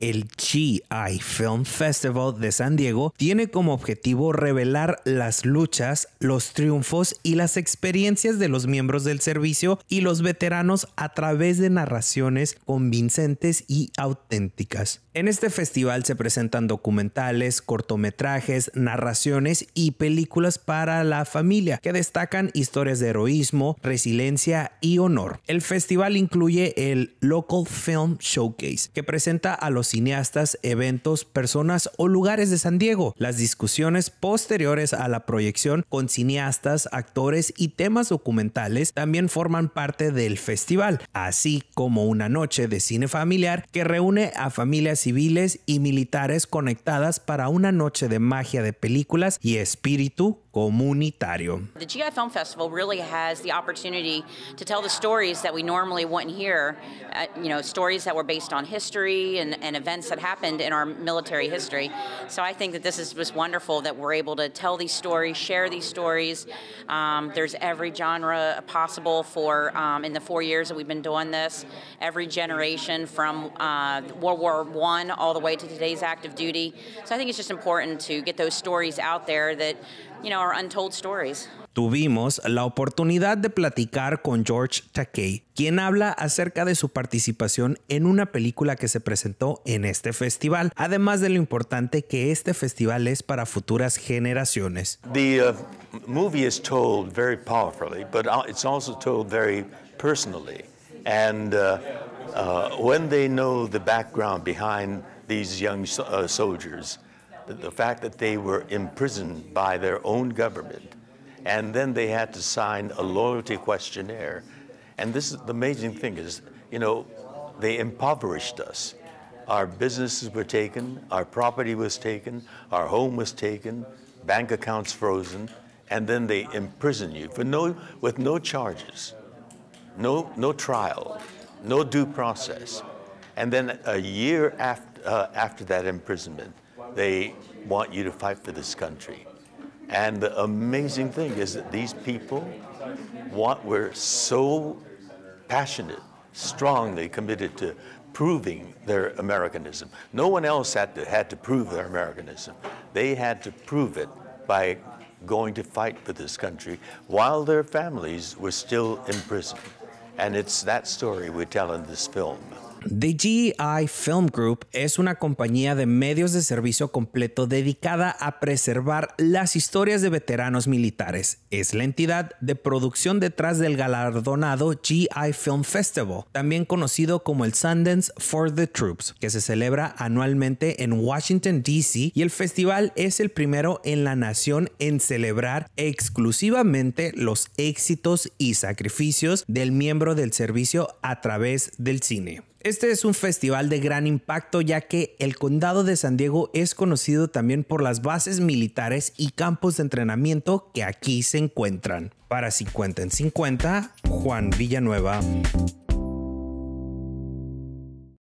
El G.I. Film Festival de San Diego tiene como objetivo revelar las luchas, los triunfos y las experiencias de los miembros del servicio y los veteranos a través de narraciones convincentes y auténticas. En este festival se presentan documentales, cortometrajes, narraciones y películas para la familia que destacan historias de heroísmo, resiliencia y honor. El festival incluye el Local Film Showcase, que presenta a los cineastas, eventos, personas o lugares de San Diego. Las discusiones posteriores a la proyección con cineastas, actores y temas documentales también forman parte del festival, así como una noche de cine familiar que reúne a familias civiles y militares conectadas para una noche de magia de películas y espíritu comunitario. The G.I. Film Festival really has the opportunity to tell the stories that we normally wouldn't hear, you know, stories that were based on history and events that happened in our military history. So I think that this is just wonderful that we're able to tell these stories, share these stories. There's every genre possible for in the 4 years that we've been doing this, every generation from World War I all the way to today's active duty. So I think it's just important to get those stories out there that, you know, are untold stories. Tuvimos la oportunidad de platicar con George Takei, quien habla acerca de su participación en una película que se presentó en este festival, además de lo importante que este festival es para futuras generaciones. The movie is told very powerfully, but it's also told very personally. And when they know the background behind these young soldiers, the fact that they were imprisoned by their own government, and then they had to sign a loyalty questionnaire. And this is the amazing thing is, you know, they impoverished us. Our businesses were taken, our property was taken, our home was taken, bank accounts frozen, and then they imprison you for with no charges, no trial, no due process. And then a year after that imprisonment, they want you to fight for this country. And the amazing thing is that these people were so passionate, strongly committed to proving their Americanism. No one else had to prove their Americanism. They had to prove it by going to fight for this country while their families were still in prison. And it's that story we tell in this film. The G.I. Film Group es una compañía de medios de servicio completo dedicada a preservar las historias de veteranos militares. Es la entidad de producción detrás del galardonado G.I. Film Festival, también conocido como el Sundance for the Troops, que se celebra anualmente en Washington, D.C., y el festival es el primero en la nación en celebrar exclusivamente los éxitos y sacrificios del miembro del servicio a través del cine. Este es un festival de gran impacto, ya que el condado de San Diego es conocido también por las bases militares y campos de entrenamiento que aquí se encuentran. Para 50 en 50, Juan Villanueva.